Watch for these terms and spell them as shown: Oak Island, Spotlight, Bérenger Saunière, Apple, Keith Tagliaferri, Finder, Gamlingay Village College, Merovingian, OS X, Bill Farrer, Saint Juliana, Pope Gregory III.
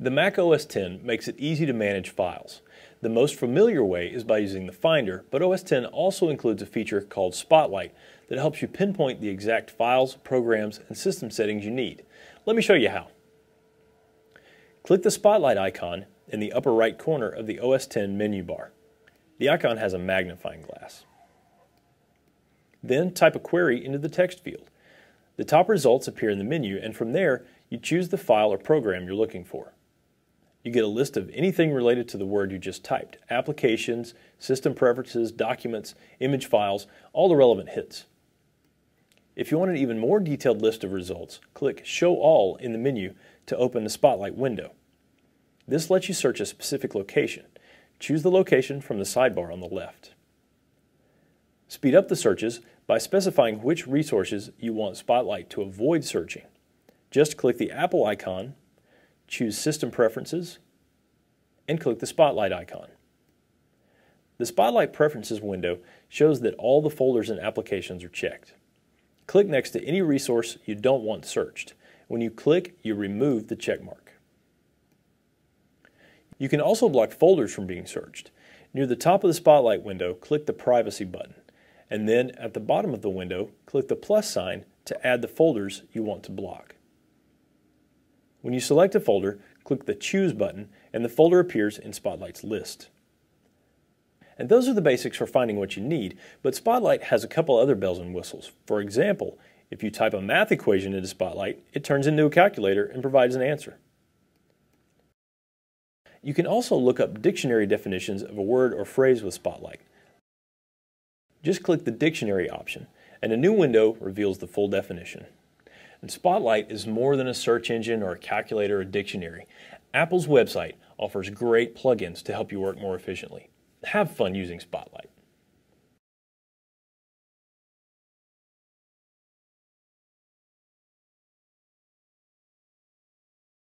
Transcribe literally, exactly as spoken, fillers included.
The Mac O S X makes it easy to manage files. The most familiar way is by using the Finder, but O S X also includes a feature called Spotlight that helps you pinpoint the exact files, programs, and system settings you need. Let me show you how. Click the Spotlight icon in the upper right corner of the O S X menu bar. The icon has a magnifying glass. Then type a query into the text field. The top results appear in the menu, and from there you choose the file or program you're looking for. You get a list of anything related to the word you just typed: applications, system preferences, documents, image files, all the relevant hits. If you want an even more detailed list of results, click Show All in the menu to open the Spotlight window. This lets you search a specific location. Choose the location from the sidebar on the left. Speed up the searches by specifying which resources you want Spotlight to avoid searching. Just click the Apple icon, choose System Preferences, and click the Spotlight icon. The Spotlight Preferences window shows that all the folders and applications are checked. Click next to any resource you don't want searched. When you click, you remove the check mark. You can also block folders from being searched. Near the top of the Spotlight window, click the Privacy button, and then at the bottom of the window, click the plus sign to add the folders you want to block. When you select a folder, click the Choose button, and the folder appears in Spotlight's list. And those are the basics for finding what you need, but Spotlight has a couple other bells and whistles. For example, if you type a math equation into Spotlight, it turns into a calculator and provides an answer. You can also look up dictionary definitions of a word or phrase with Spotlight. Just click the Dictionary option, and a new window reveals the full definition. And Spotlight is more than a search engine or a calculator or dictionary. Apple's website offers great plugins to help you work more efficiently. Have fun using Spotlight.